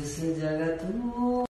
जिस जगत